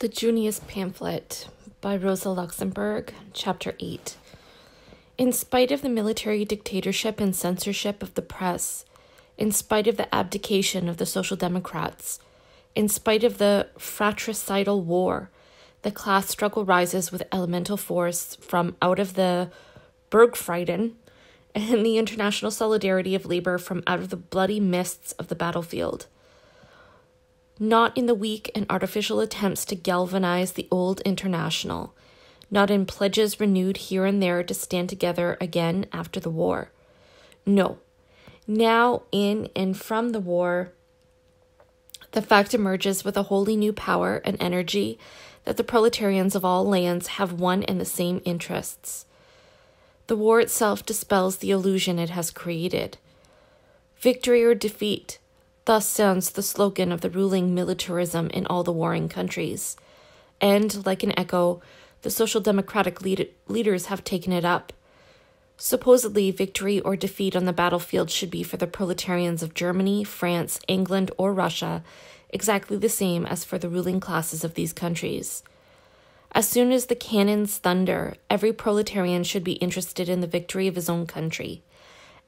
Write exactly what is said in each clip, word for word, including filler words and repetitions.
The Junius Pamphlet by Rosa Luxemburg, Chapter eight. In spite of the military dictatorship and censorship of the press, in spite of the abdication of the Social Democrats, in spite of the fratricidal war, the class struggle rises with elemental force from out of the Bergfrieden and the international solidarity of labor from out of the bloody mists of the battlefield. Not in the weak and artificial attempts to galvanize the old international, not in pledges renewed here and there to stand together again after the war. No, now in and from the war, the fact emerges with a wholly new power and energy that the proletarians of all lands have one and the same interests. The war itself dispels the illusion it has created. Victory or defeat, thus sounds the slogan of the ruling militarism in all the warring countries. And, like an echo, the social democratic lead leaders have taken it up. Supposedly, victory or defeat on the battlefield should be for the proletarians of Germany, France, England, or Russia, exactly the same as for the ruling classes of these countries. As soon as the cannons thunder, every proletarian should be interested in the victory of his own country,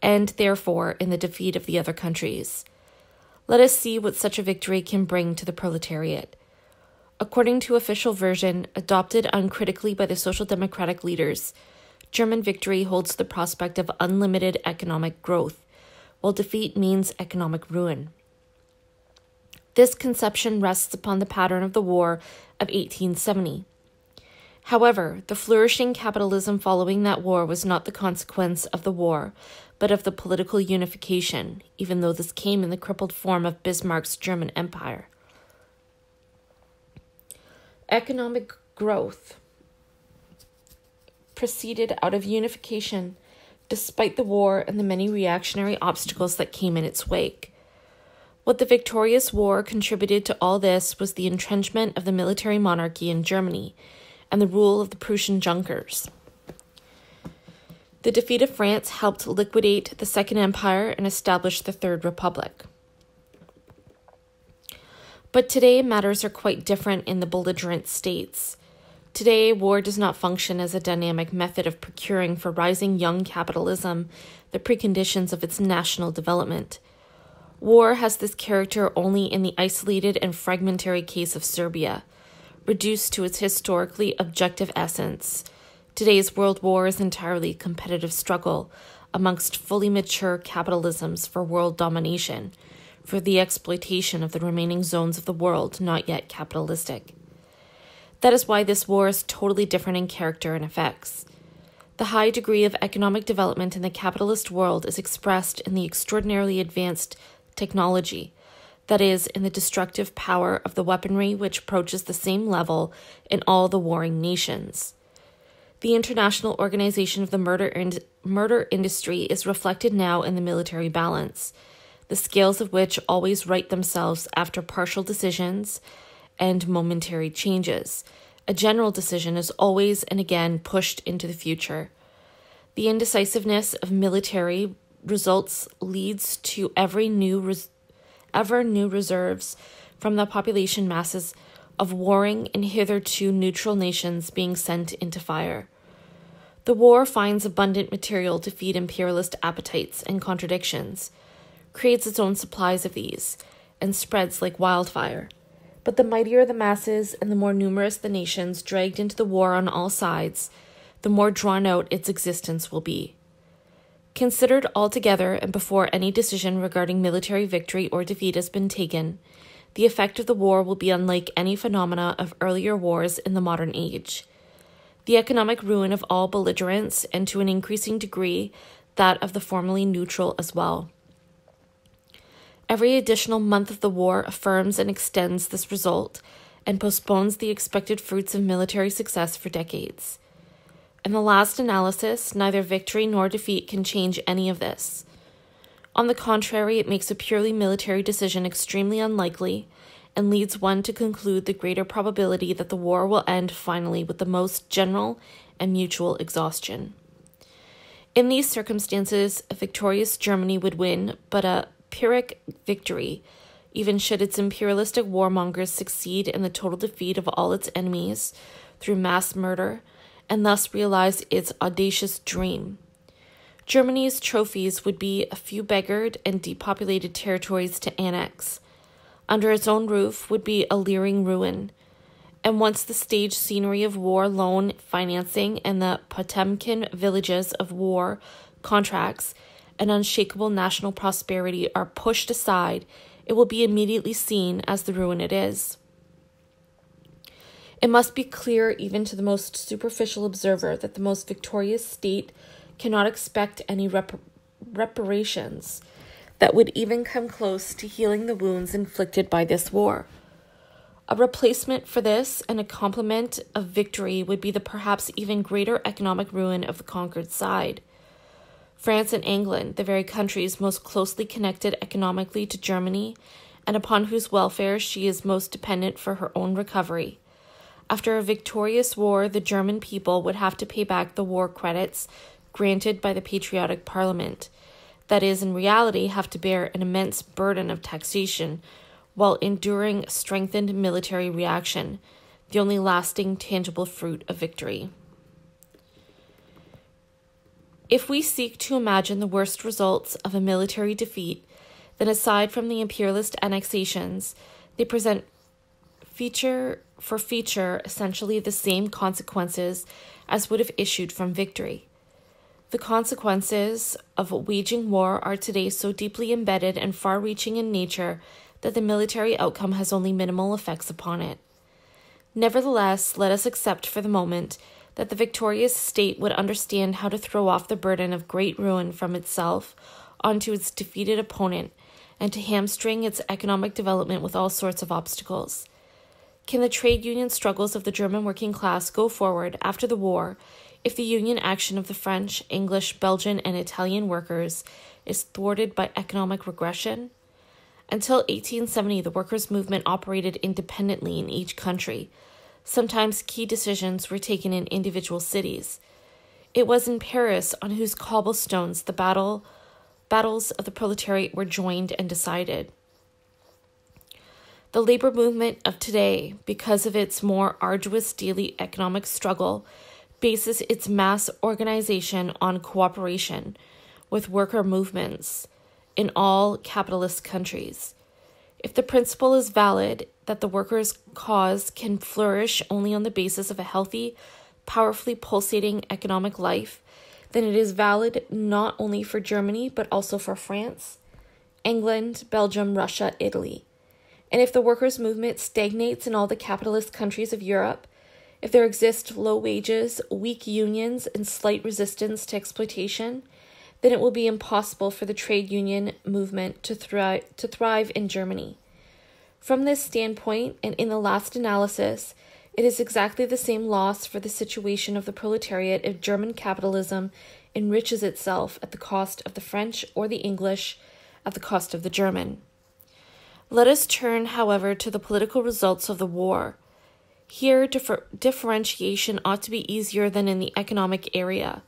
and therefore in the defeat of the other countries. Let us see what such a victory can bring to the proletariat. According to official version, adopted uncritically by the social democratic leaders, German victory holds the prospect of unlimited economic growth, while defeat means economic ruin. This conception rests upon the pattern of the war of eighteen seventy. However, the flourishing capitalism following that war was not the consequence of the war, but of the political unification, even though this came in the crippled form of Bismarck's German Empire. Economic growth proceeded out of unification, despite the war and the many reactionary obstacles that came in its wake. What the victorious war contributed to all this was the entrenchment of the military monarchy in Germany and the rule of the Prussian Junkers. The defeat of France helped liquidate the Second Empire and establish the Third Republic. But today, matters are quite different in the belligerent states. Today, war does not function as a dynamic method of procuring for rising young capitalism the preconditions of its national development. War has this character only in the isolated and fragmentary case of Serbia, reduced to its historically objective essence. Today's world war is entirely a competitive struggle amongst fully mature capitalisms for world domination, for the exploitation of the remaining zones of the world not yet capitalistic. That is why this war is totally different in character and effects. The high degree of economic development in the capitalist world is expressed in the extraordinarily advanced technology, that is, in the destructive power of the weaponry which approaches the same level in all the warring nations. The international organization of the murder, ind murder industry is reflected now in the military balance, the scales of which always right themselves after partial decisions and momentary changes. A general decision is always and again pushed into the future. The indecisiveness of military results leads to every new res ever new reserves from the population masses of warring and hitherto neutral nations being sent into fire. The war finds abundant material to feed imperialist appetites and contradictions, creates its own supplies of these, and spreads like wildfire. But the mightier the masses and the more numerous the nations dragged into the war on all sides, the more drawn out its existence will be. Considered altogether and before any decision regarding military victory or defeat has been taken, the effect of the war will be unlike any phenomena of earlier wars in the modern age. The economic ruin of all belligerents, and to an increasing degree, that of the formerly neutral as well. Every additional month of the war affirms and extends this result and postpones the expected fruits of military success for decades. In the last analysis, neither victory nor defeat can change any of this. On the contrary, it makes a purely military decision extremely unlikely and leads one to conclude the greater probability that the war will end finally with the most general and mutual exhaustion. In these circumstances, a victorious Germany would win, but a Pyrrhic victory, even should its imperialistic warmongers succeed in the total defeat of all its enemies through mass murder, and thus realize its audacious dream. Germany's trophies would be a few beggared and depopulated territories to annex. Under its own roof would be a leering ruin, and once the stage scenery of war loan financing and the Potemkin villages of war contracts and unshakable national prosperity are pushed aside, it will be immediately seen as the ruin it is. It must be clear even to the most superficial observer that the most victorious state cannot expect any rep reparations that would even come close to healing the wounds inflicted by this war. A replacement for this and a complement of victory would be the perhaps even greater economic ruin of the conquered side. France and England, the very countries most closely connected economically to Germany, and upon whose welfare she is most dependent for her own recovery. After a victorious war, the German people would have to pay back the war credits granted by the patriotic parliament, that is, in reality, have to bear an immense burden of taxation while enduring a strengthened military reaction, the only lasting tangible fruit of victory. If we seek to imagine the worst results of a military defeat, then aside from the imperialist annexations, they present feature for feature essentially the same consequences as would have issued from victory. The consequences of waging war are today so deeply embedded and far-reaching in nature that the military outcome has only minimal effects upon it. Nevertheless, let us accept for the moment that the victorious state would understand how to throw off the burden of great ruin from itself onto its defeated opponent and to hamstring its economic development with all sorts of obstacles. Can the trade union struggles of the German working class go forward after the war if the union action of the French, English, Belgian, and Italian workers is thwarted by economic regression? Until eighteen seventy, the workers' movement operated independently in each country. Sometimes key decisions were taken in individual cities. It was in Paris on whose cobblestones the battle, battles of the proletariat were joined and decided. The labor movement of today, because of its more arduous daily economic struggle, bases its mass organization on cooperation with worker movements in all capitalist countries. If the principle is valid that the workers' cause can flourish only on the basis of a healthy, powerfully pulsating economic life, then it is valid not only for Germany but also for France, England, Belgium, Russia, Italy. And if the workers' movement stagnates in all the capitalist countries of Europe, if there exist low wages, weak unions, and slight resistance to exploitation, then it will be impossible for the trade union movement to thrive, to thrive in Germany. From this standpoint, and in the last analysis, it is exactly the same loss for the situation of the proletariat if German capitalism enriches itself at the cost of the French or the English, at the cost of the German. Let us turn, however, to the political results of the war. Here, differ differentiation ought to be easier than in the economic area.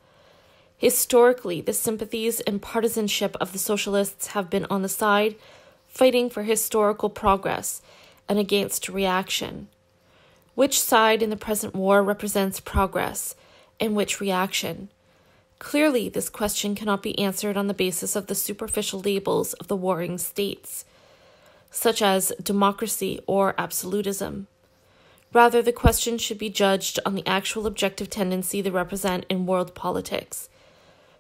Historically, the sympathies and partisanship of the socialists have been on the side fighting for historical progress and against reaction. Which side in the present war represents progress and which reaction? Clearly, this question cannot be answered on the basis of the superficial labels of the warring states, such as democracy or absolutism. Rather, the question should be judged on the actual objective tendency they represent in world politics.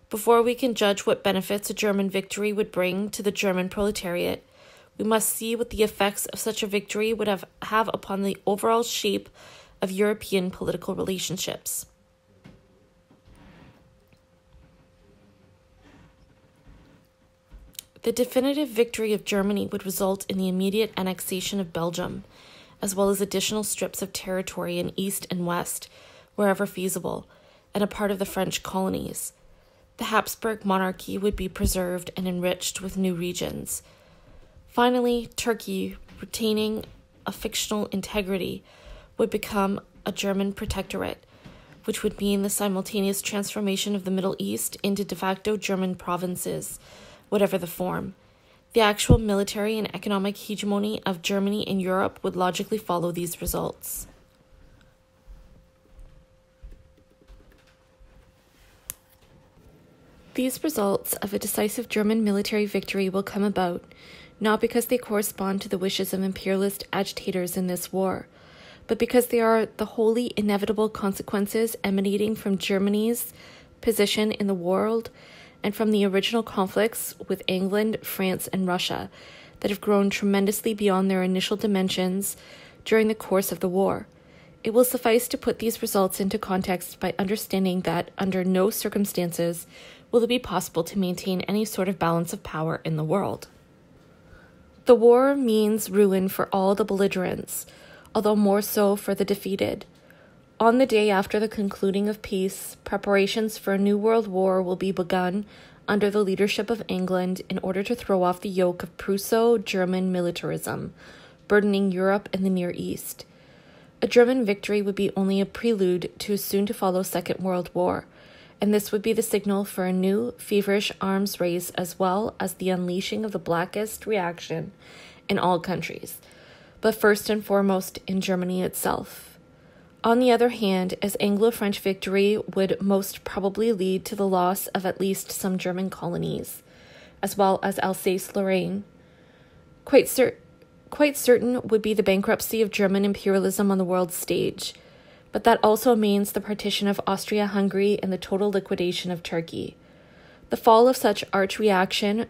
Before we can judge what benefits a German victory would bring to the German proletariat, we must see what the effects of such a victory would have, have upon the overall shape of European political relationships. The definitive victory of Germany would result in the immediate annexation of Belgium, as well as additional strips of territory in East and West, wherever feasible, and a part of the French colonies. The Habsburg monarchy would be preserved and enriched with new regions. Finally, Turkey, retaining a fictional integrity, would become a German protectorate, which would mean the simultaneous transformation of the Middle East into de facto German provinces, whatever the form. The actual military and economic hegemony of Germany in Europe would logically follow these results. These results of a decisive German military victory will come about, not because they correspond to the wishes of imperialist agitators in this war, but because they are the wholly inevitable consequences emanating from Germany's position in the world and from the original conflicts with England, France, and Russia that have grown tremendously beyond their initial dimensions during the course of the war. It will suffice to put these results into context by understanding that under no circumstances will it be possible to maintain any sort of balance of power in the world. The war means ruin for all the belligerents, although more so for the defeated. On the day after the concluding of peace, preparations for a new world war will be begun under the leadership of England in order to throw off the yoke of Prusso-German militarism, burdening Europe and the Near East. A German victory would be only a prelude to a soon-to-follow Second World War, and this would be the signal for a new, feverish arms race as well as the unleashing of the blackest reaction in all countries, but first and foremost in Germany itself. On the other hand, as Anglo-French victory would most probably lead to the loss of at least some German colonies, as well as Alsace-Lorraine. Quite, cer quite certain would be the bankruptcy of German imperialism on the world stage, but that also means the partition of Austria-Hungary and the total liquidation of Turkey. The fall of such arch-reaction,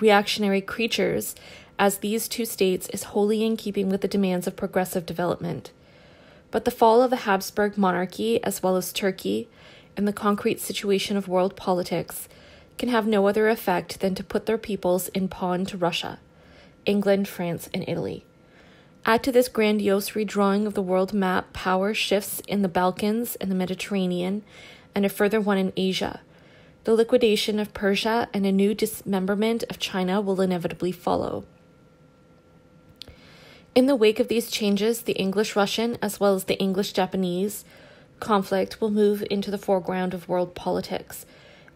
reactionary creatures as these two states is wholly in keeping with the demands of progressive development. But the fall of the Habsburg monarchy, as well as Turkey, and the concrete situation of world politics, can have no other effect than to put their peoples in pawn to Russia, England, France, and Italy. Add to this grandiose redrawing of the world map power shifts in the Balkans and the Mediterranean, and a further one in Asia. The liquidation of Persia and a new dismemberment of China will inevitably follow. In the wake of these changes, the English-Russian, as well as the English-Japanese, conflict will move into the foreground of world politics,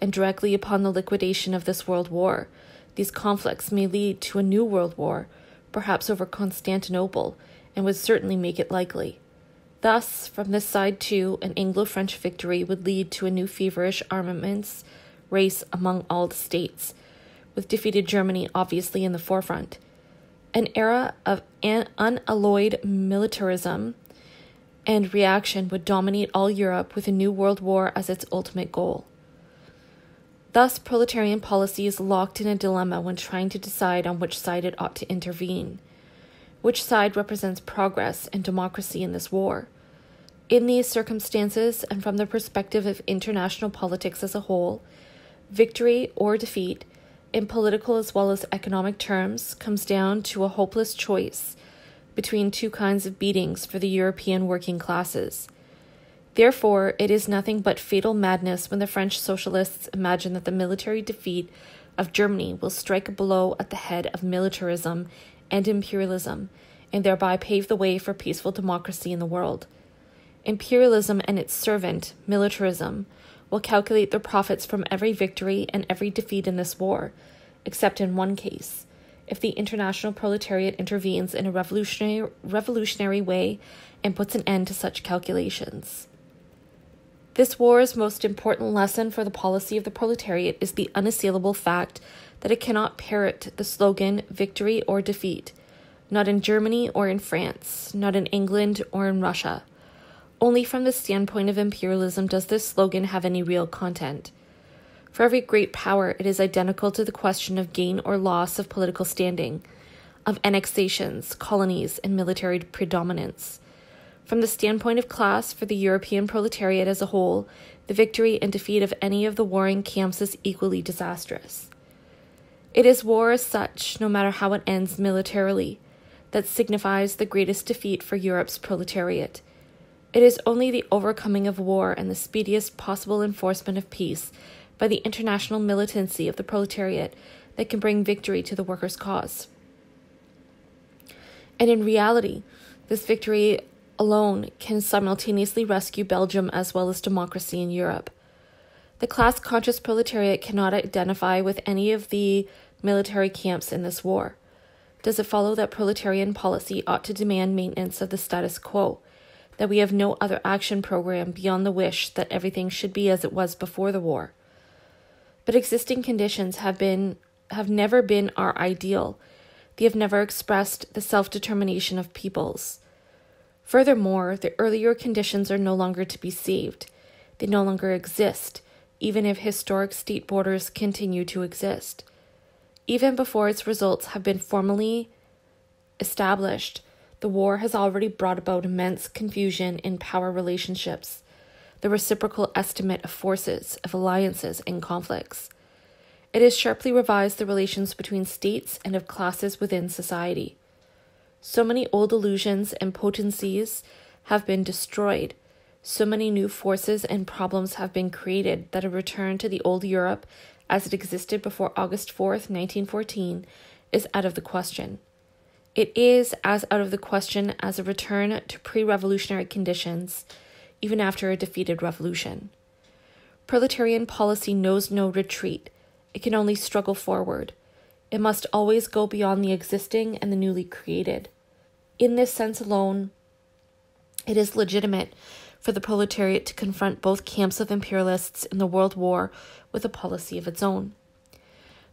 and directly upon the liquidation of this world war, these conflicts may lead to a new world war, perhaps over Constantinople, and would certainly make it likely. Thus, from this side too, an Anglo-French victory would lead to a new feverish armaments race among all the states, with defeated Germany obviously in the forefront. An era of an unalloyed militarism and reaction would dominate all Europe with a new world war as its ultimate goal. Thus, proletarian policy is locked in a dilemma when trying to decide on which side it ought to intervene, which side represents progress and democracy in this war. In these circumstances, and from the perspective of international politics as a whole, victory or defeat in political as well as economic terms, comes down to a hopeless choice between two kinds of beatings for the European working classes. Therefore, it is nothing but fatal madness when the French socialists imagine that the military defeat of Germany will strike a blow at the head of militarism and imperialism, and thereby pave the way for peaceful democracy in the world. Imperialism and its servant, militarism, will calculate their profits from every victory and every defeat in this war, except in one case, if the international proletariat intervenes in a revolutionary, revolutionary way and puts an end to such calculations. This war's most important lesson for the policy of the proletariat is the unassailable fact that it cannot parrot the slogan victory or defeat, not in Germany or in France, not in England or in Russia. Only from the standpoint of imperialism does this slogan have any real content. For every great power, it is identical to the question of gain or loss of political standing, of annexations, colonies, and military predominance. From the standpoint of class, for the European proletariat as a whole, the victory and defeat of any of the warring camps is equally disastrous. It is war as such, no matter how it ends militarily, that signifies the greatest defeat for Europe's proletariat. It is only the overcoming of war and the speediest possible enforcement of peace by the international militancy of the proletariat that can bring victory to the workers' cause. And in reality, this victory alone can simultaneously rescue Belgium as well as democracy in Europe. The class-conscious proletariat cannot identify with any of the military camps in this war? Does it follow that proletarian policy ought to demand maintenance of the status quo, that we have no other action program beyond the wish that everything should be as it was before the war? But existing conditions have been have never been our ideal. They have never expressed the self-determination of peoples. Furthermore, the earlier conditions are no longer to be saved. They no longer exist, even if historic state borders continue to exist. Even before its results have been formally established, the war has already brought about immense confusion in power relationships, the reciprocal estimate of forces, of alliances, and conflicts. It has sharply revised the relations between states and of classes within society. So many old illusions and potencies have been destroyed. So many new forces and problems have been created that a return to the old Europe as it existed before August fourth, nineteen fourteen, is out of the question. It is as out of the question as a return to pre-revolutionary conditions, even after a defeated revolution. Proletarian policy knows no retreat. It can only struggle forward. It must always go beyond the existing and the newly created. In this sense alone, it is legitimate for the proletariat to confront both camps of imperialists in the World War with a policy of its own.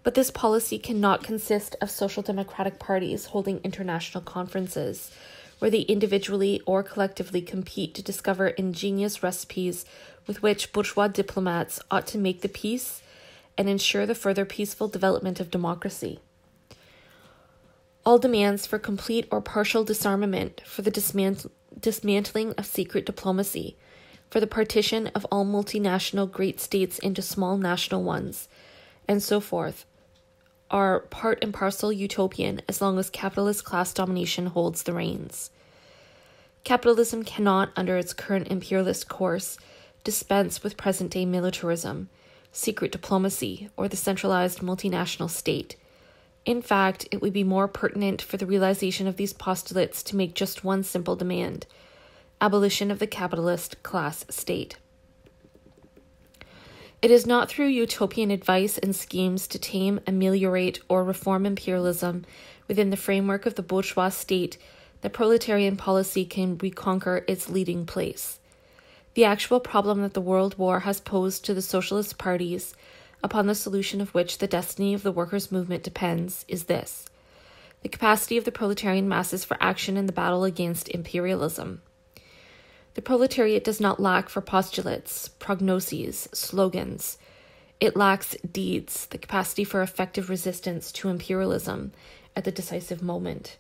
But this policy cannot consist of social democratic parties holding international conferences, where they individually or collectively compete to discover ingenious recipes with which bourgeois diplomats ought to make the peace and ensure the further peaceful development of democracy. All demands for complete or partial disarmament, for the dismantling dismantling of secret diplomacy, for the partition of all multinational great states into small national ones, and so forth, are part and parcel utopian as long as capitalist class domination holds the reins. Capitalism cannot, under its current imperialist course, dispense with present-day militarism, secret diplomacy, or the centralized multinational state. In fact, it would be more pertinent for the realization of these postulates to make just one simple demand: abolition of the capitalist class state. It is not through utopian advice and schemes to tame, ameliorate, or reform imperialism within the framework of the bourgeois state that proletarian policy can reconquer its leading place. The actual problem that the World War has posed to the socialist parties, upon the solution of which the destiny of the workers' movement depends, is this: the capacity of the proletarian masses for action in the battle against imperialism. The proletariat does not lack for postulates, prognoses, slogans. It lacks deeds, the capacity for effective resistance to imperialism at the decisive moment,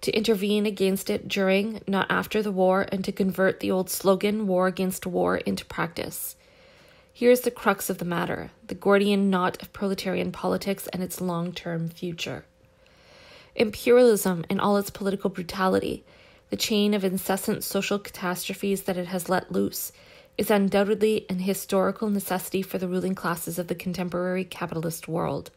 to intervene against it during, not after, the war, and to convert the old slogan, war against war, into practice. Here is the crux of the matter, the Gordian knot of proletarian politics and its long-term future. Imperialism, in all its political brutality, the chain of incessant social catastrophes that it has let loose, is undoubtedly an historical necessity for the ruling classes of the contemporary capitalist world.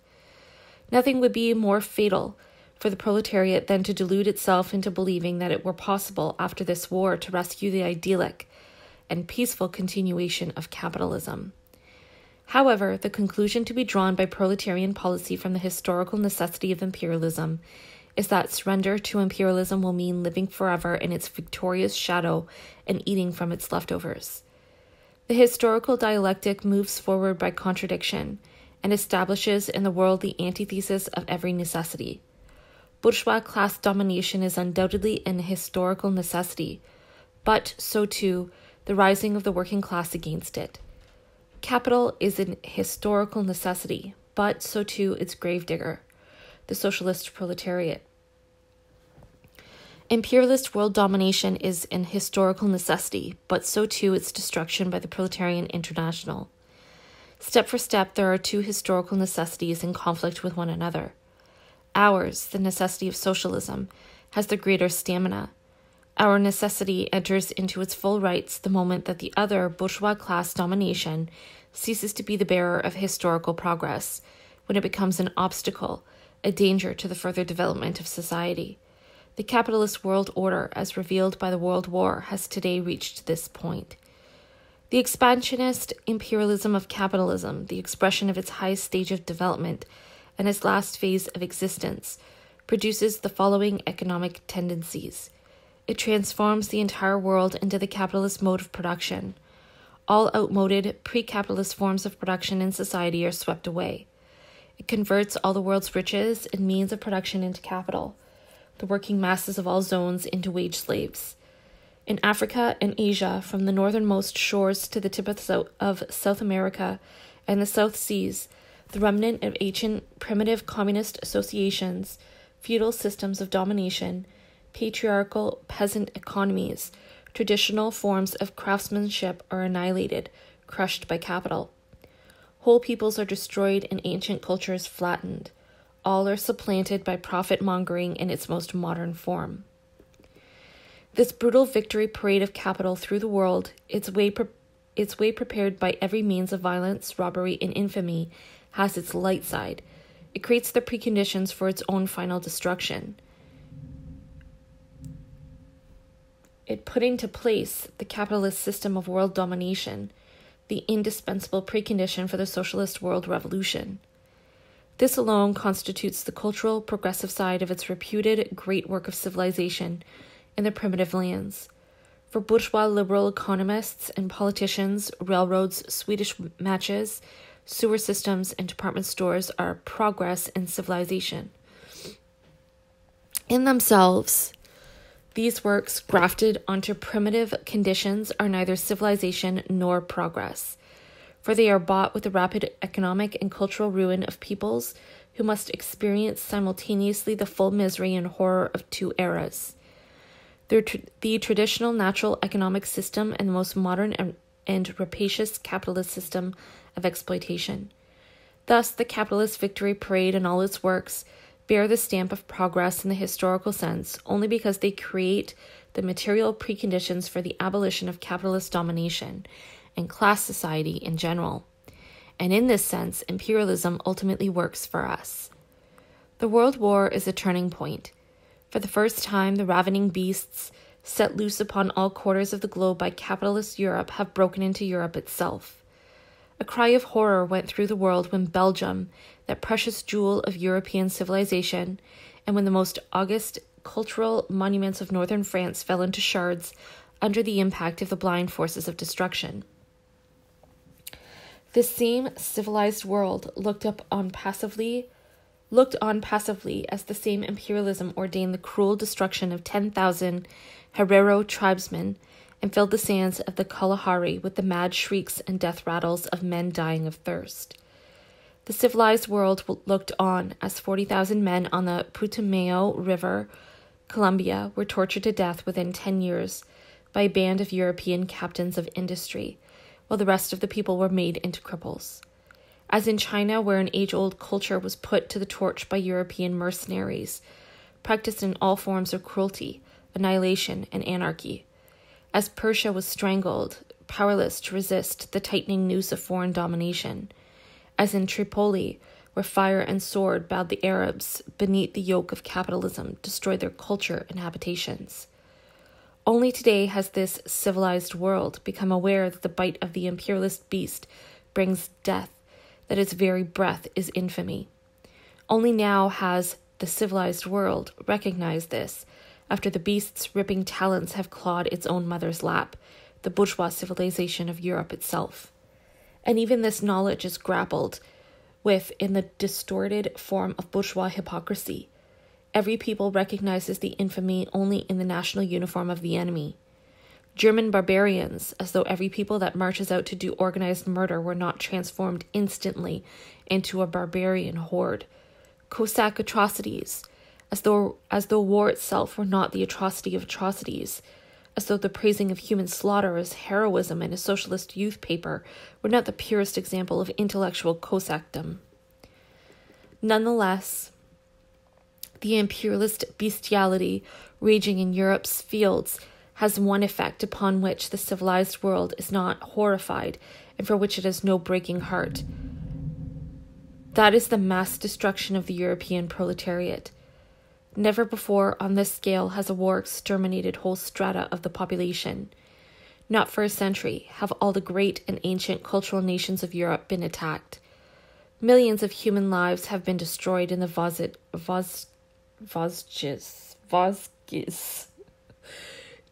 Nothing would be more fatal for the proletariat than to delude itself into believing that it were possible after this war to rescue the idyllic and peaceful continuation of capitalism. However, the conclusion to be drawn by proletarian policy from the historical necessity of imperialism is that surrender to imperialism will mean living forever in its victorious shadow and eating from its leftovers. The historical dialectic moves forward by contradiction and establishes in the world the antithesis of every necessity. Bourgeois class domination is undoubtedly an historical necessity, but so too the rising of the working class against it. Capital is an historical necessity, but so too its gravedigger, the socialist proletariat. Imperialist world domination is an historical necessity, but so too its destruction by the proletarian international. Step for step, there are two historical necessities in conflict with one another. Ours, the necessity of socialism, has the greater stamina. Our necessity enters into its full rights the moment that the other, bourgeois class domination, ceases to be the bearer of historical progress, when it becomes an obstacle, a danger to the further development of society. The capitalist world order, as revealed by the World War, has today reached this point. The expansionist imperialism of capitalism, the expression of its highest stage of development, and its last phase of existence, produces the following economic tendencies. It transforms the entire world into the capitalist mode of production. All outmoded, pre-capitalist forms of production in society are swept away. It converts all the world's riches and means of production into capital, the working masses of all zones into wage slaves. In Africa and Asia, from the northernmost shores to the tip of South America and the South Seas, the remnant of ancient primitive communist associations, feudal systems of domination, patriarchal peasant economies, traditional forms of craftsmanship are annihilated, crushed by capital. Whole peoples are destroyed and ancient cultures flattened. All are supplanted by profit-mongering in its most modern form. This brutal victory parade of capital through the world, its way, pre its way prepared by every means of violence, robbery, and infamy, has its light side. It creates the preconditions for its own final destruction. It put into place the capitalist system of world domination, the indispensable precondition for the socialist world revolution. This alone constitutes the cultural progressive side of its reputed great work of civilization in the primitive lands. For bourgeois liberal economists and politicians, railroads, Swedish matches, sewer systems, and department stores are progress and civilization. In themselves, these works, grafted onto primitive conditions, are neither civilization nor progress, for they are bought with the rapid economic and cultural ruin of peoples who must experience simultaneously the full misery and horror of two eras. The, tra the traditional natural economic system and the most modern and, and rapacious capitalist system of exploitation. Thus, the capitalist victory parade and all its works bear the stamp of progress in the historical sense only because they create the material preconditions for the abolition of capitalist domination and class society in general. And in this sense, imperialism ultimately works for us. The World War is a turning point. For the first time, the ravening beasts set loose upon all quarters of the globe by capitalist Europe have broken into Europe itself. A cry of horror went through the world when Belgium, that precious jewel of European civilization, and when the most august cultural monuments of northern France fell into shards under the impact of the blind forces of destruction. This same civilized world looked up on passively, looked on passively as the same imperialism ordained the cruel destruction of ten thousand Herero tribesmen and filled the sands of the Kalahari with the mad shrieks and death rattles of men dying of thirst. The civilized world looked on as forty thousand men on the Putumayo River, Colombia, were tortured to death within ten years by a band of European captains of industry, while the rest of the people were made into cripples. As in China, where an age-old culture was put to the torch by European mercenaries, practiced in all forms of cruelty, annihilation, and anarchy. As Persia was strangled, powerless to resist the tightening noose of foreign domination. As in Tripoli, where fire and sword bowed the Arabs beneath the yoke of capitalism, destroyed their culture and habitations. Only today has this civilized world become aware that the bite of the imperialist beast brings death, that its very breath is infamy. Only now has the civilized world recognized this, after the beast's ripping talons have clawed its own mother's lap, the bourgeois civilization of Europe itself. And even this knowledge is grappled with in the distorted form of bourgeois hypocrisy. Every people recognizes the infamy only in the national uniform of the enemy. German barbarians, as though every people that marches out to do organized murder were not transformed instantly into a barbarian horde. Cossack atrocities, As though, as though war itself were not the atrocity of atrocities, as though the praising of human slaughter as heroism in a socialist youth paper were not the purest example of intellectual Cossackdom. Nonetheless, the imperialist bestiality raging in Europe's fields has one effect upon which the civilized world is not horrified and for which it has no breaking heart. That is the mass destruction of the European proletariat. Never before on this scale has a war exterminated whole strata of the population. Not for a century have all the great and ancient cultural nations of Europe been attacked. Millions of human lives have been destroyed in the Vosges, Vosges, Vosges, Vosges,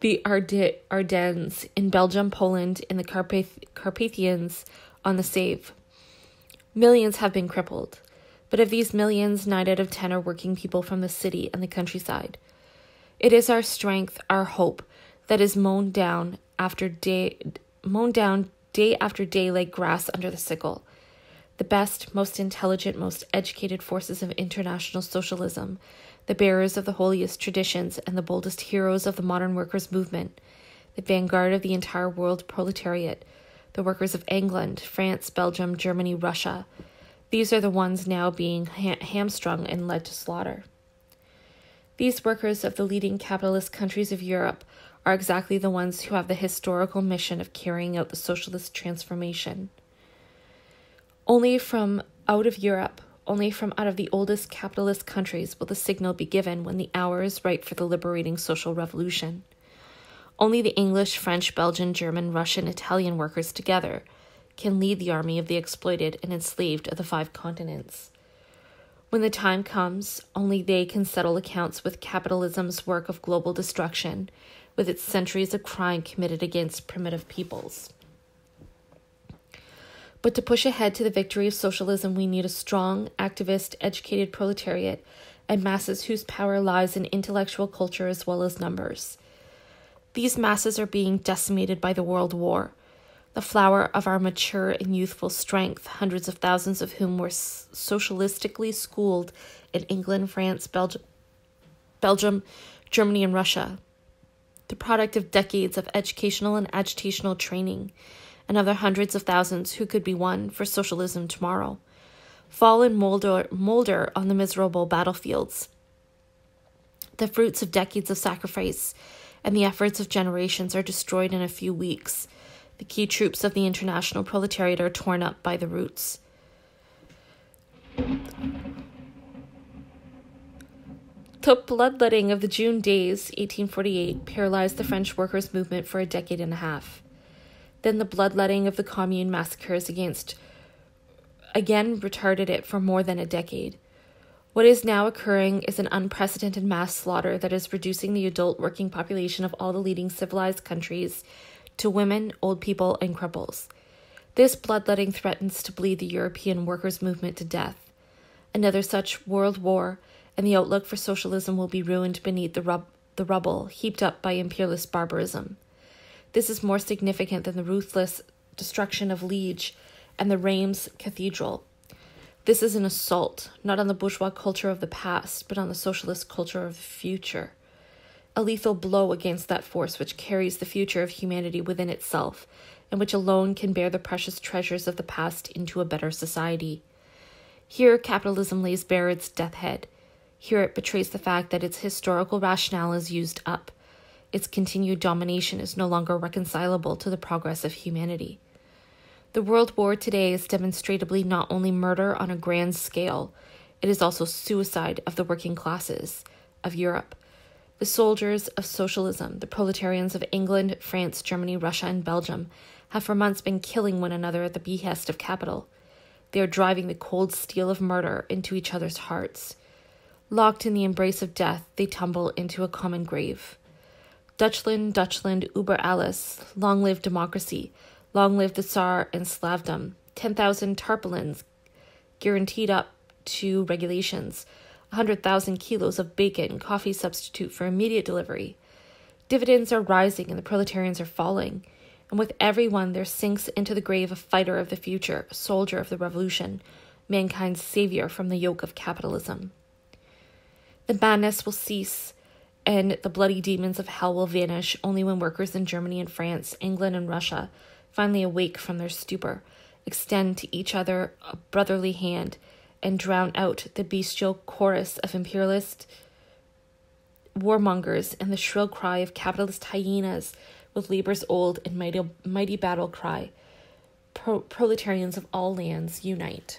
the Arde- Ardennes, in Belgium, Poland, in the Carpath- Carpathians, on the Save. Millions have been crippled, but of these millions, nine out of ten are working people from the city and the countryside. It is our strength, our hope, that is mown down after day, mown down day after day like grass under the sickle. The best, most intelligent, most educated forces of international socialism, the bearers of the holiest traditions and the boldest heroes of the modern workers' movement, the vanguard of the entire world proletariat, the workers of England, France, Belgium, Germany, Russia, these are the ones now being ha- hamstrung and led to slaughter. These workers of the leading capitalist countries of Europe are exactly the ones who have the historical mission of carrying out the socialist transformation. Only from out of Europe, only from out of the oldest capitalist countries will the signal be given when the hour is right for the liberating social revolution. Only the English, French, Belgian, German, Russian, Italian workers together can lead the army of the exploited and enslaved of the five continents. When the time comes, only they can settle accounts with capitalism's work of global destruction, with its centuries of crime committed against primitive peoples. But to push ahead to the victory of socialism, we need a strong, activist, educated proletariat and masses whose power lies in intellectual culture as well as numbers. These masses are being decimated by the World War, the flower of our mature and youthful strength, hundreds of thousands of whom were socialistically schooled in England, France, Belgi- Belgium, Germany, and Russia, the product of decades of educational and agitational training, and other hundreds of thousands who could be won for socialism tomorrow, fall and molder, molder on the miserable battlefields. The fruits of decades of sacrifice and the efforts of generations are destroyed in a few weeks. The key troops of the international proletariat are torn up by the roots. The bloodletting of the June days, eighteen forty-eight, paralyzed the French workers' movement for a decade and a half. Then the bloodletting of the commune massacres against again retarded it for more than a decade. What is now occurring is an unprecedented mass slaughter that is reducing the adult working population of all the leading civilized countries to women, old people, and cripples. This bloodletting threatens to bleed the European workers' movement to death. Another such world war and the outlook for socialism will be ruined beneath the, rub- the rubble heaped up by imperialist barbarism. This is more significant than the ruthless destruction of Liege and the Reims Cathedral. This is an assault, not on the bourgeois culture of the past, but on the socialist culture of the future. A lethal blow against that force which carries the future of humanity within itself, and which alone can bear the precious treasures of the past into a better society. Here, capitalism lays bare its death head. Here it betrays the fact that its historical rationale is used up. Its continued domination is no longer reconcilable to the progress of humanity. The World War today is demonstrably not only murder on a grand scale, it is also suicide of the working classes of Europe, the soldiers of socialism, the proletarians of England, France, Germany, Russia, and Belgium have for months been killing one another at the behest of capital. They are driving the cold steel of murder into each other's hearts. Locked in the embrace of death, they tumble into a common grave. Deutschland, Deutschland, über alles, long live democracy, long live the Tsar and Slavdom, ten thousand tarpaulins guaranteed up to regulations, one hundred thousand kilos of bacon, coffee substitute for immediate delivery. Dividends are rising and the proletarians are falling, and with everyone there sinks into the grave a fighter of the future, a soldier of the revolution, mankind's savior from the yoke of capitalism. The madness will cease, and the bloody demons of hell will vanish only when workers in Germany and France, England and Russia, finally awake from their stupor, extend to each other a brotherly hand, and drown out the bestial chorus of imperialist warmongers and the shrill cry of capitalist hyenas with labor's old and mighty, mighty battle cry. Pro- proletarians of all lands, unite.